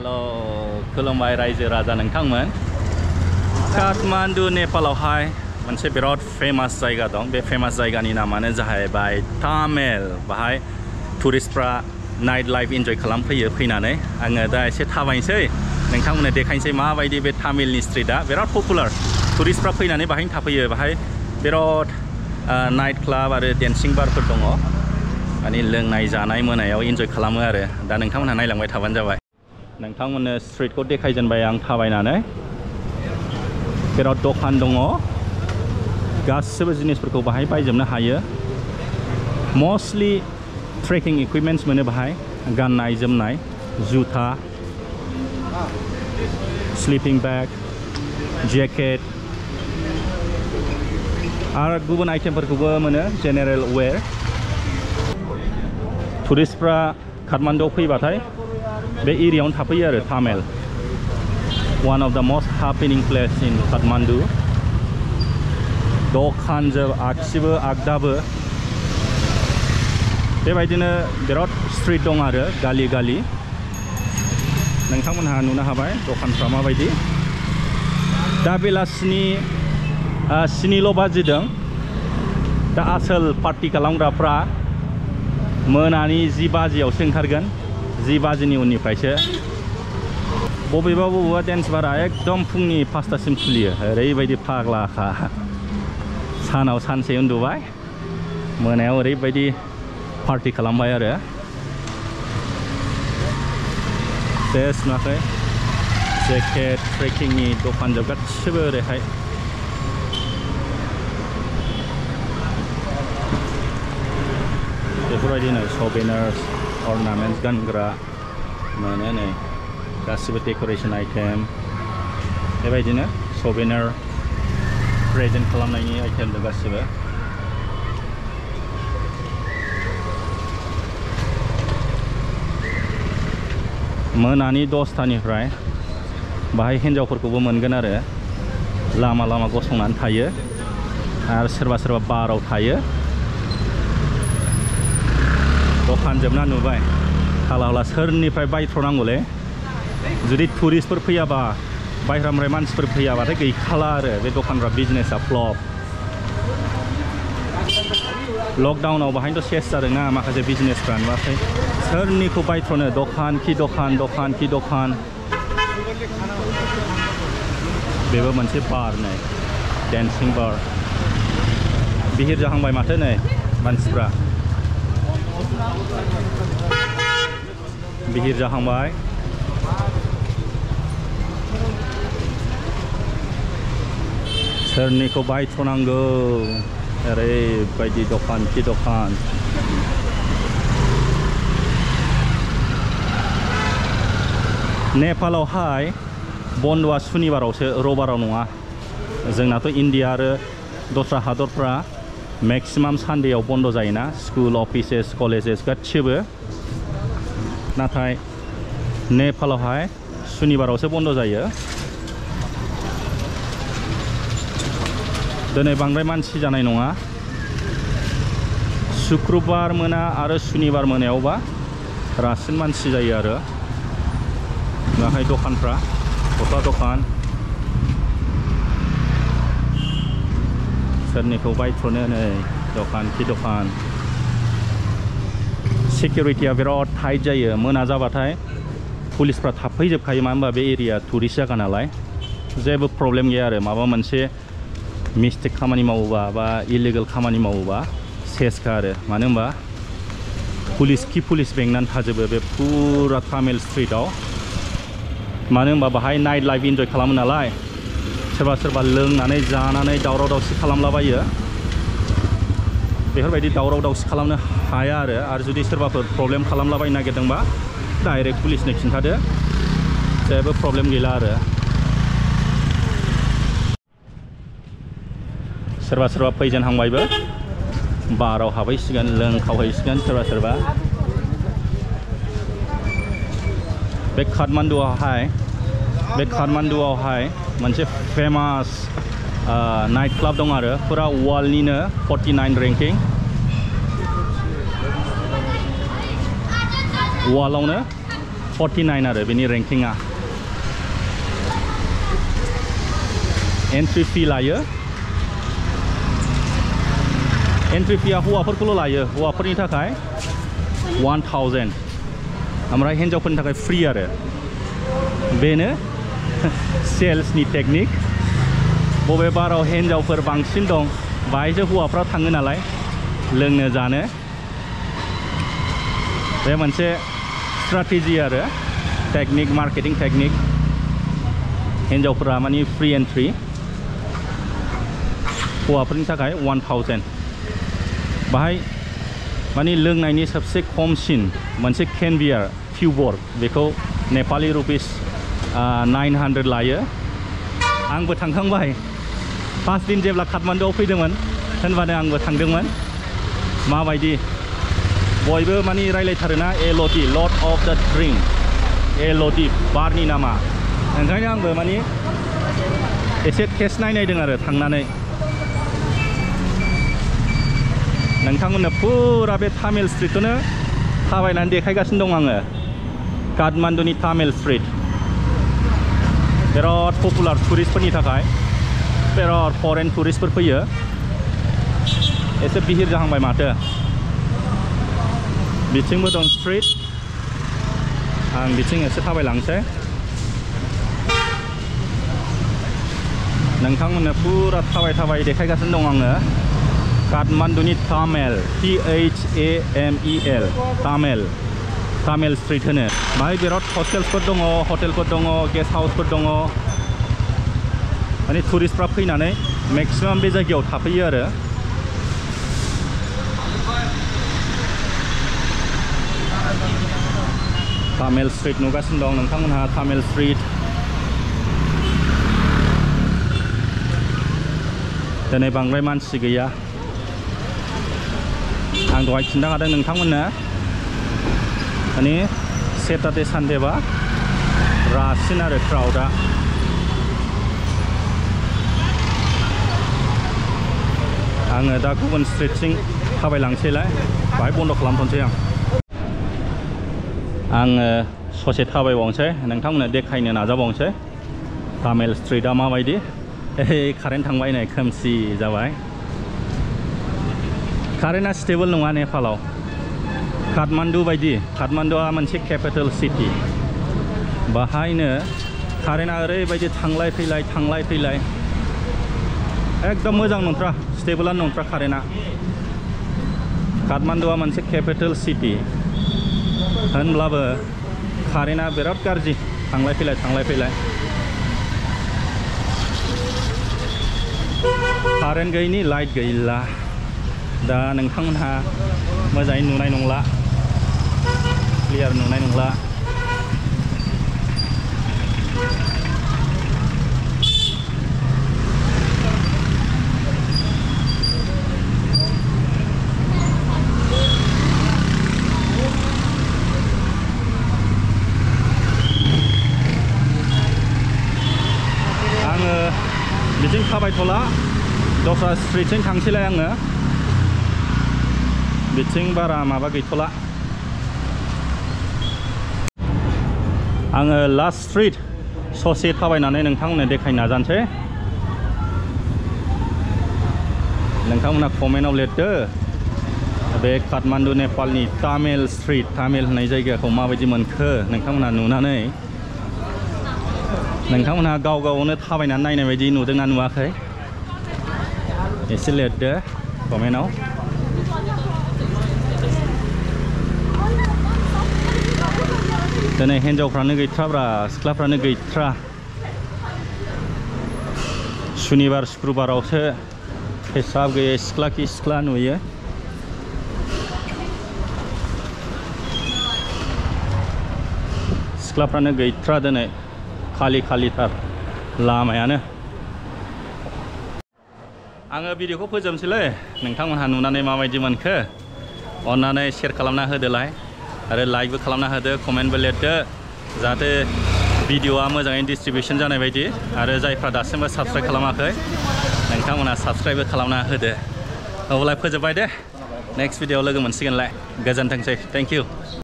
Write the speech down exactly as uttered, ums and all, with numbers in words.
Hello, Columbari Raja Raja Nangtangman. Kathmandu, Nepal, Ohio. Manse birat famous jayga dong. Be famous jayga ni namane jahay by Thamel. Bahai tourist pra nightlife enjoy kalamphyo phynane ange da ese thabainse. Nangtangmone dekhainse ma baidi be Thamel ni street a birat popular. Tourist pra phynane bahin thapyo bahai birat night club are dancing bar phor dongo. Ani lengnai janai monayaw enjoy kalamo are. Da nangtangmona nailangbai thaban jabai. Nangtangmone street ko dekhainjenbai ang thabainane birat dokan dongo. Gassebo jinisforko bahai baijamno hayo mostly trekking equipments mono bahai gannaय जोमनाय जुथा sleeping bag jacket आरो गुबुन आइटेमफोरखौबो मोनो general wear टुरिस्टफ्रा काठमाण्डुआव फैबाथाय बे एरियायावनो थाफैयो आरो Thamel one of the most happening place in Kathmandu दखानजों आगसिबो आगदाबो बेबायदिनो बिराद स्ट्रीट दं आरो गालि गालि नोंथांमोनहा नुनो हाबाय दखानफ्रा माबायदि दा बेलासिनि स्निल' बाजिदों दा आसल पार्टी खालामग्राफ्रा मोनानि जि बाजियावसो ओंखारगोन जि बाजिनि उननिफ्रायसो बबेबा बबेबा डेन्स बारा एकदम फुंनि पासतासिम खुलियो ओरैबायदि फाग्लाखा सानाव सानसे उन्दुबाय मोनायाव ओरैबायदि पार्टी खालामबाय आरो बेस नाखै जेकेट ट्रेकिंनि दखान जोब गासिबो ओरैहाय बेफोरबायदिनो सभेनार्स अर्नामेन्ट्स गानग्रा माने नै गासिबो डेक'रेसन आइटेम बेबायदिनो सभेनार प्रेजेन्ट खालामनायनि आइटेम दं गासिबो मोनानि दसथानिफ्राय बाहाय हिन्जावफोरखौबो मोनगोन आरो लामा लामा गसंनानै थायो आरो सोरबा सोरबा बाराव थायो दखान जोबना नुबाय हाला हाला सोरनिफ्राय बायथ्र'नांगौलै जुदि टुरिस्टफोर फैयाबा बायह्रानिफ्राय मानसिफोर फैयाबाथाय गैखाला आरो बे दखानफ्रा बिजनेसा फ्लप लकडाउनाव बाहायनोथ' सेस जादोंना माखासे बिजनेसफ्रा नुवाखै सोरनिखौ बायथ्र'नो दखान खि दखान दखान खि दखान बेबो मोनसे बार नै डेन्सिं बार बिहिर जाहांबाय माथो नै मानसिफ्रा बिहिर जाहांबाय सोरनिखौ बायथ'नांगौ ओरैबायदि दखान खि दखान नेपालावहाय बन्दआ सुनिबारावसो रबाराव नङा जोंनाथ' इन्डिया आरो दस्रा हादरफ्रा मेक्सिमाम सानडेआव बन्द' जायोना स्कुल अफिसेस कलेजेस गासिबो नाथाय नेपालावहाय सुनिबारावसो बन्द' जायो दिनै बांद्राय मानसि जानाय नङा शुक्रबार मोना आरो सुनिबार मोनायावबा रासिन मानसि जायो आरो नाथाय दखानफ्रा गस्ला दखान सोरनिखौ बायथ्र'नो नै दखान खि दखान सिकिउरिटिया बिराद टाइट जायो मोना जाबाथाय पुलिसफ्रा थाफैजोबखायो मानो होनबा बे एरिया टुरिस्ट जायगा नालाय जेबो प्रब्लेम गैया आरो माबा मोनसे मिस्टेक खामानि मावोबा बा इलिगेल खामानि मावोबा सेसखा आरो मानो होनबा पुलिस खि पुलिस बेंनानै थाजोबो बे फुरा थामेल स्ट्रीटआव मानो होनबा बाहाय नाइट लाइफ एन्जय खालामो नालाय सोरबा सोरबा लोंनानै जानानै दावराव दावसि खालामलाबायो बेफोरबायदि दावराव दावसि खालामनो हाया आरो आरो जुदि सोरबाफोर प्रब्लेम खालामलाबायनो नागिरदोंबा डाइरेक्ट पुलिसनो खिन्थादो जेबो प्रब्लेम गैला आरो सोरबा सोरबा फैजेनहांबायबो बाराव हाबैसिगोन लोंखावहैसिगोन सोरबा सोरबा बे काठमाण्डुआवहाय बे काठमाण्डुआवहाय मोनसे फेमास नाइट क्लाब दं आरो फुरा वर्ल्डनिनो फर्टि नाइन रैंकिं वर्ल्डआवनो forty-nine bini ranking ah. Entry fee layer. Entry fee ah hauwaफोरखौल' लायो हौवाफोरनि थाखाय one thousand ओमफ्राय हिन्जावफोरनि थाखाय फ्री आरो बेनो सेल्सनि टेकनिक बबे बाराव हिन्जावफोर बांसिन दं बायजो हौवाफ्रा थाङो नालाय लोंनो जानो बे मोनसे स्ट्रेटेजि आरो टेकनिक मार्केटिंग टेकनिक हिन्जावफोरा मानि फ्री एन्ट्री हौवाफोरनि थाखाय one thousand बाहाय मानि लोंनायनि सबसे खमसिन मोनसे केन बियार क्यूबोर बेखौ नेपाली रुपीस nine hundred लायो आंबो थांखांबाय पाच दिन जेब्ला काठमाण्डुआव फैदोंमोन होनबानो आंबो थांदोंमोन माबायदि बयबो मानि रायलायथारोना lot lot of the drink lot बारनि नामा ओंखायनो आंबो मानि एसे टेस्ट नायनायदों आरो थांनानै नोंथांमोननो फुरा बे तामिल स्ट्रीटखौनो थाबायनानै देखायगासिनो दं आङो काठमाण्डुनि तामिल स्ट्रीट बिराद पपुलार टुरिस्टफोरनि थाखाय बिराद फरेन टुरिस्टफोर फैयो एसे बिहिर जाहांबाय माथो बिथिंबो दं स्ट्रीट आं बिथिं एसे थाबायलांसै नोंथांमोननो फुरा थाबाय थाबाय देखायगासिनो दं आङो काठमाण्डुनि Thamel T H A M E L Thamel Thamel street होनो बाहाय बिराद हटेलफोर दङ हटेलफोर दङ गेस्ट हाउसफोर दङ माने टुरिस्टफ्रा फैनानै मैक्सिमाम बे जायगायाव थाफैयो आरो तामेल स्ट्रीट नुगासिनो दं नोंथांमोनहा तामेल स्ट्रीट दिनै बांद्राय मानसि गैया आं दहाय खिन्थाखादों नोंथांमोननो माने सैटारडे सानडेबा रासिन आरो क्राउडआ आङो दा गुबुन स्ट्रीटथिं थाबायलांसैलाय बाहाय बन्द' खालामथ'नोसै आं आङो ससे थाबायबावनोसै नोंथांमोननो देखायनो नाजाबावनोसै तामेल स्ट्रीटआ माबायदि ए कारेन्ट थांबाय नै खोमसि जाबाय कारेन्टआ स्टेबल नङा नेपालाव काठमाण्डु बायदि काठमाण्डुआ मोनसे केपिटेल सिटी बाहायनो कारेन्टआ ओरैबायदि थांलाय फैलाय थांलाय फैलाय एकदम मोजां नंथ्रा स्टेबलानो नंथ्रा कारेन्टआ काठमाण्डुआ मोनसे केपिटेल सिटी होनब्लाबो कारेन्टआ बिराद गाज्रि थांलाय फैलाय थांलाय फैलाय कारेन्ट गैयिनि लाइट गैला दा नोंथांमोनहा मोजाङै नुनाय नंला क्लियर नुनाय नंला आङो बिथिं थाबायथ'ला दस्रा स्ट्रीटजों थांसैलाय आङो बिथिं बारा माबा गैथ'ला आङो लास्ट स्ट्रीट ससे थाबायनानै नोंथांमोननो देखायनो नाजानोसै नोंथांमोना कमेन्टआव लिरदो बे काठमाण्डु नेपालनि तामेल स्ट्रीट तामेल होननाय जायगाखौ माबायदि मोनखो नोंथांमोना नुनानै नोंथांमोना गाव गावनो थाबायनानै नायनाय बायदि नुदोंना नुवाखै एसे लिरदो कमेन्टआव दिनै हिन्जावफ्रानो गैथ्राब्रा सिख्लाफ्रानो गैथ्रा सुनिबार सुक्रुबारावसो हिसाब गैयै सिख्ला खि सिख्ला नुयो सिख्लाफ्रानो गैथ्रा दिनै खालि खालिथार लामायानो आङो भिडिअखौ फोजोबनोसैलै नोंथांमोनहा नुनानै माबायदि मोनखो अन्नानै शेयार खालामना होदोलाय आरो लाइकबो खालामना होदो कमेन्टबो लिरदो जाहाथे भिडिअआ मोजाङै डिस्ट्रिबिउसन जानाय बायदि आरो जायफ्रा दासिमबो साबस्क्राइब खालामाखै नोंथांमोना साबस्क्राइबबो खालामना होदो अब्ला फोजोबबाय दे नेक्स्ट भिडिअआव लोगो मोनसिगोनलाय गोजोनथोंसै थेंक इउ